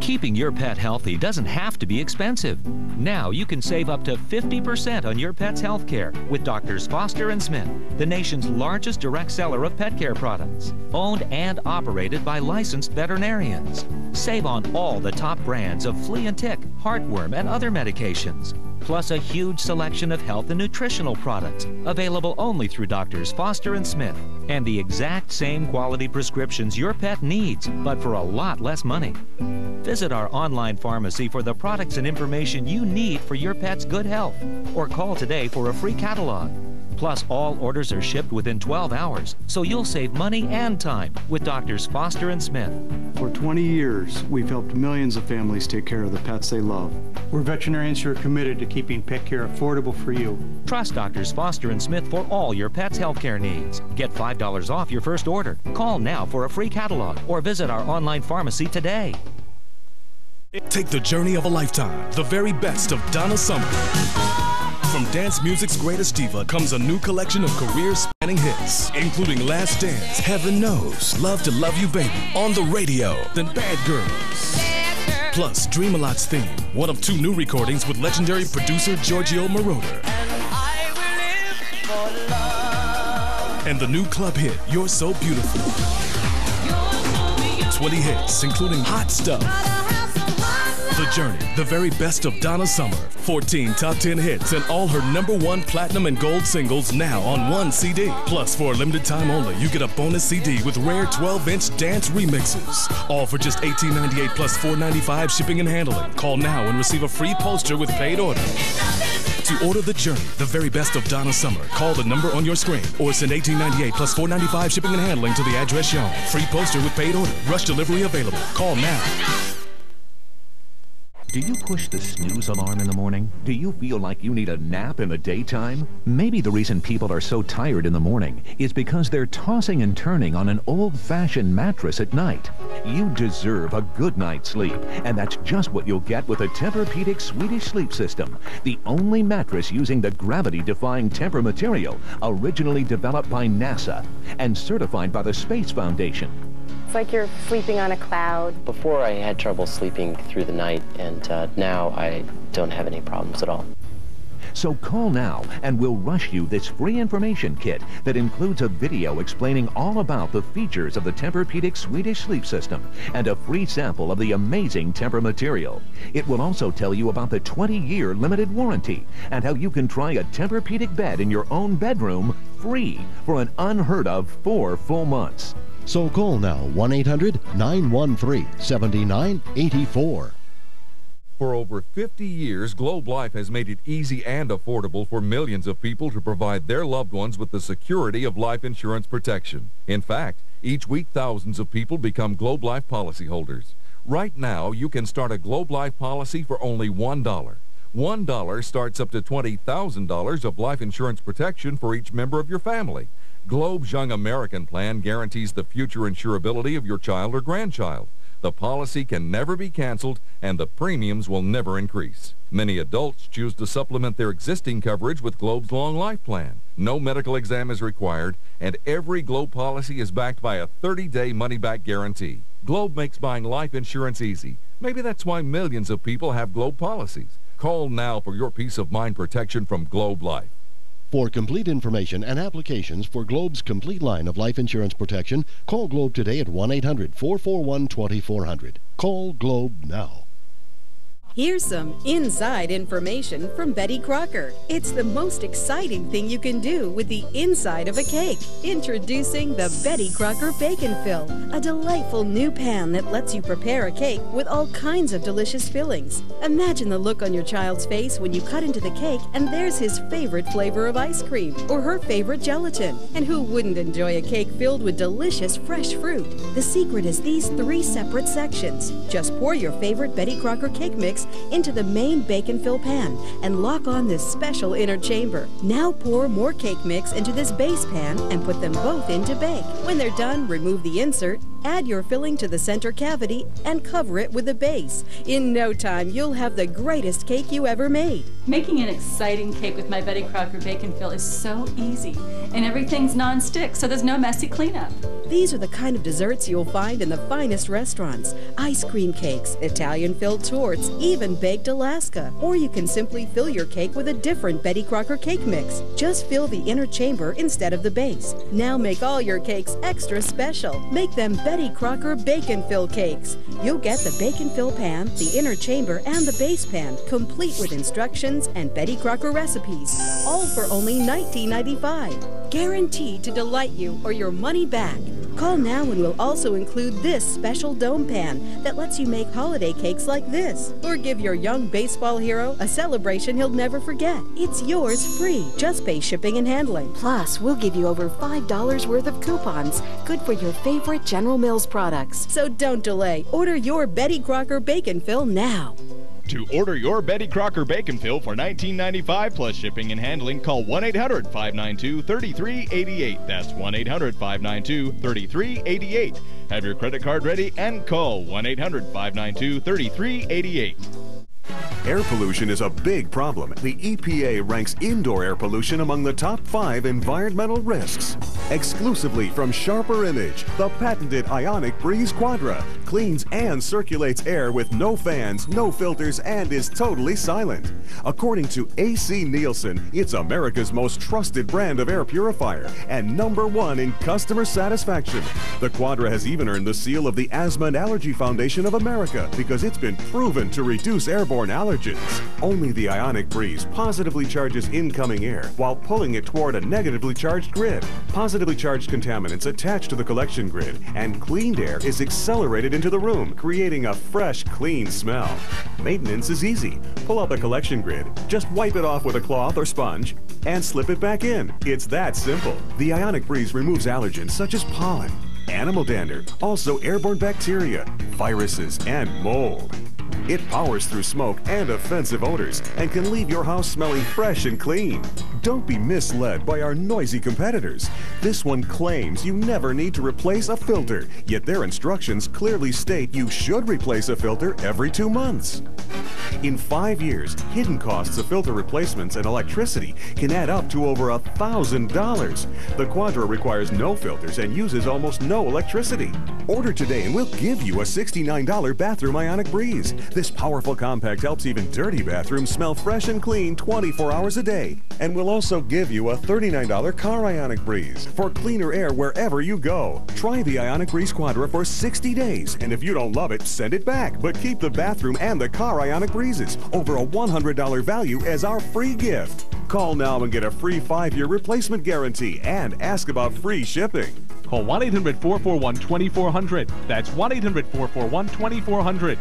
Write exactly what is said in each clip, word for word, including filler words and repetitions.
Keeping your pet healthy doesn't have to be expensive. Now you can save up to fifty percent on your pet's health care with Doctors Foster and Smith, the nation's largest direct seller of pet care products, owned and operated by licensed veterinarians. Save on all the top brands of flea and tick, heartworm, and other medications, plus a huge selection of health and nutritional products available only through Doctors Foster and Smith, and the exact same quality prescriptions your pet needs, but for a lot less money. Visit our online pharmacy for the products and information you need for your pet's good health, or call today for a free catalog. Plus, all orders are shipped within twelve hours, so you'll save money and time with Doctors Foster and Smith. For twenty years, we've helped millions of families take care of the pets they love. We're veterinarians who are committed to keeping pet care affordable for you. Trust Doctors Foster and Smith for all your pet's health care needs. Get five dollars off your first order. Call now for a free catalog or visit our online pharmacy today. Take the journey of a lifetime, the very best of Donna Summer. From dance music's greatest diva comes a new collection of career-spanning hits, including Last Dance, Heaven Knows, Love to Love You Baby, On the Radio, then Bad Girls. Bad girl. Plus, Dream-A-Lot's theme, one of two new recordings with legendary producer Giorgio Moroder. And I will live for love. And the new club hit, You're So Beautiful. You're so beautiful. twenty hits, including Hot Stuff. The Journey, the very best of Donna Summer. fourteen top ten hits and all her number one platinum and gold singles now on one C D. Plus, for a limited time only, you get a bonus C D with rare twelve inch dance remixes. All for just eighteen ninety-eight plus four ninety-five shipping and handling. Call now and receive a free poster with paid order. To order The Journey, the very best of Donna Summer, call the number on your screen or send eighteen ninety-eight plus four ninety-five shipping and handling to the address shown. Free poster with paid order. Rush delivery available. Call now. Do you push the snooze alarm in the morning? Do you feel like you need a nap in the daytime? Maybe the reason people are so tired in the morning is because they're tossing and turning on an old-fashioned mattress at night. You deserve a good night's sleep, and that's just what you'll get with a Tempur-Pedic Swedish sleep system, the only mattress using the gravity-defying Tempur material originally developed by NASA and certified by the Space Foundation. It's like you're sleeping on a cloud. Before, I had trouble sleeping through the night, and uh, now I don't have any problems at all. So call now, and we'll rush you this free information kit that includes a video explaining all about the features of the Tempur-Pedic Swedish sleep system and a free sample of the amazing Tempur material. It will also tell you about the twenty year limited warranty and how you can try a Tempur-Pedic bed in your own bedroom free for an unheard of four full months. So call now, one eight hundred, nine one three, seven nine eight four. For over fifty years, Globe Life has made it easy and affordable for millions of people to provide their loved ones with the security of life insurance protection. In fact, each week thousands of people become Globe Life policyholders. Right now, you can start a Globe Life policy for only one dollar. one dollar starts up to twenty thousand dollars of life insurance protection for each member of your family. Globe's Young American Plan guarantees the future insurability of your child or grandchild. The policy can never be canceled, and the premiums will never increase. Many adults choose to supplement their existing coverage with Globe's Long Life Plan. No medical exam is required, and every Globe policy is backed by a thirty day money-back guarantee. Globe makes buying life insurance easy. Maybe that's why millions of people have Globe policies. Call now for your peace of mind protection from Globe Life. For complete information and applications for Globe's complete line of life insurance protection, call Globe today at one eight hundred, four four one, two four zero zero. Call Globe now. Here's some inside information from Betty Crocker. It's the most exciting thing you can do with the inside of a cake. Introducing the Betty Crocker Bacon Fill, a delightful new pan that lets you prepare a cake with all kinds of delicious fillings. Imagine the look on your child's face when you cut into the cake and there's his favorite flavor of ice cream or her favorite gelatin. And who wouldn't enjoy a cake filled with delicious fresh fruit? The secret is these three separate sections. Just pour your favorite Betty Crocker cake mix into the main bacon fill pan and lock on this special inner chamber. Now pour more cake mix into this base pan and put them both in to bake. When they're done, remove the insert, add your filling to the center cavity, and cover it with a base. In no time, you'll have the greatest cake you ever made. Making an exciting cake with my Betty Crocker Bacon Fill is so easy, and everything's non-stick, so there's no messy cleanup. These are the kind of desserts you'll find in the finest restaurants. Ice cream cakes, Italian-filled torts, even baked Alaska. Or you can simply fill your cake with a different Betty Crocker cake mix. Just fill the inner chamber instead of the base. Now make all your cakes extra special. Make them Betty Crocker Bacon Fill Cakes. You'll get the Bacon Fill pan, the inner chamber, and the base pan, complete with instructions and Betty Crocker recipes, all for only nineteen ninety-five. Guaranteed to delight you or your money back. Call now and we'll also include this special dome pan that lets you make holiday cakes like this, or give your young baseball hero a celebration he'll never forget. It's yours free. Just pay shipping and handling. Plus, we'll give you over five dollars worth of coupons, good for your favorite General Mills products. So don't delay. Order your Betty Crocker Bacon Fill now. To order your Betty Crocker Bacon Fill for nineteen ninety-five plus shipping and handling, call one eight hundred, five nine two, three three eight eight. That's one eight hundred, five nine two, three three eight eight. Have your credit card ready and call one eight hundred, five nine two, three three eight eight. Air pollution is a big problem. The E P A ranks indoor air pollution among the top five environmental risks. Exclusively from Sharper Image, the patented Ionic Breeze Quadra cleans and circulates air with no fans, no filters, and is totally silent. According to A C Nielsen, it's America's most trusted brand of air purifier and number one in customer satisfaction. The Quadra has even earned the seal of the Asthma and Allergy Foundation of America because it's been proven to reduce airborne allergies. Allergens. Only the Ionic Breeze positively charges incoming air while pulling it toward a negatively charged grid. Positively charged contaminants attach to the collection grid, and cleaned air is accelerated into the room, creating a fresh, clean smell. Maintenance is easy. Pull up a collection grid, just wipe it off with a cloth or sponge, and slip it back in. It's that simple. The Ionic Breeze removes allergens such as pollen, animal dander, also airborne bacteria, viruses, and mold. It powers through smoke and offensive odors and can leave your house smelling fresh and clean. Don't be misled by our noisy competitors. This one claims you never need to replace a filter, yet their instructions clearly state you should replace a filter every two months. In five years, hidden costs of filter replacements and electricity can add up to over one thousand dollars. The Quadra requires no filters and uses almost no electricity. Order today and we'll give you a sixty-nine dollar bathroom Ionic Breeze. This powerful compact helps even dirty bathrooms smell fresh and clean twenty-four hours a day. And we'll also give you a thirty-nine dollar car Ionic Breeze for cleaner air wherever you go. Try the Ionic Breeze Quadra for sixty days, and if you don't love it, send it back. But keep the bathroom and the car Ionic Breezes, over a one hundred dollar value, as our free gift. Call now and get a free five year replacement guarantee and ask about free shipping. Call one eight hundred, four four one, two four zero zero. That's one eight hundred, four four one, two four zero zero.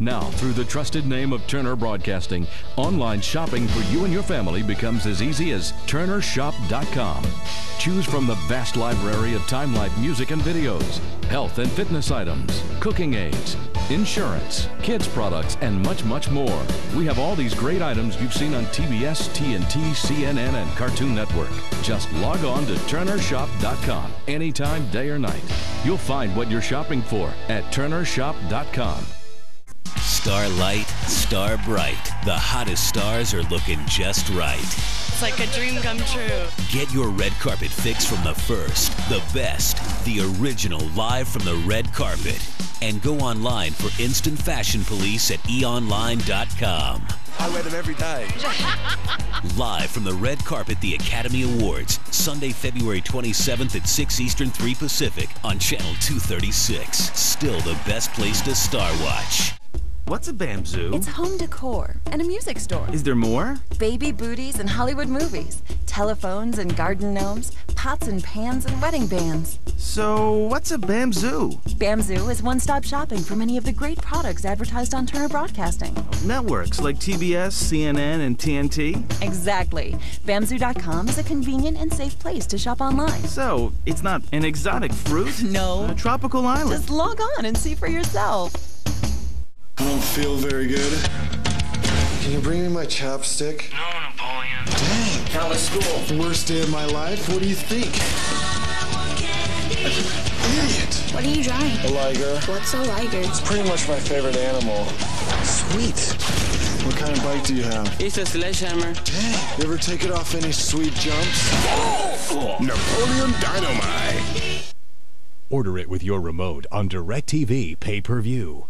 Now, through the trusted name of Turner Broadcasting, online shopping for you and your family becomes as easy as turner shop dot com. Choose from the vast library of Time-Life music and videos, health and fitness items, cooking aids, insurance, kids products, and much, much more. We have all these great items you've seen on T B S, T N T, C N N, and Cartoon Network. Just log on to turner shop dot com anytime, day or night. You'll find what you're shopping for at turner shop dot com. Starlight, star bright. The hottest stars are looking just right. It's like a dream come true. Get your red carpet fix from the first, the best, the original, live from the red carpet. And go online for instant fashion police at e online dot com. I wear them every day. Live from the red carpet, the Academy Awards, Sunday, February twenty-seventh at six Eastern, three Pacific on Channel two thirty-six. Still the best place to star watch. What's a BAMZOO? It's home decor and a music store. Is there more? Baby booties and Hollywood movies, telephones and garden gnomes, pots and pans and wedding bands. So, what's a BAMZOO? BAMZOO is one-stop shopping for many of the great products advertised on Turner Broadcasting. Networks like T B S, C N N, and T N T? Exactly. BAMZOO dot com is a convenient and safe place to shop online. So, it's not an exotic fruit? No. A tropical island? Just log on and see for yourself. I don't feel very good. Can you bring me my chapstick? No, Napoleon. Dang. How was school? Worst day of my life? What do you think? Idiot. What are you drawing? A liger. What's a liger? It's pretty much my favorite animal. Sweet. What kind of bike do you have? It's a sledgehammer. Dang. You ever take it off any sweet jumps? Oh! Napoleon Dynamite. Order it with your remote on DirecTV pay-per-view.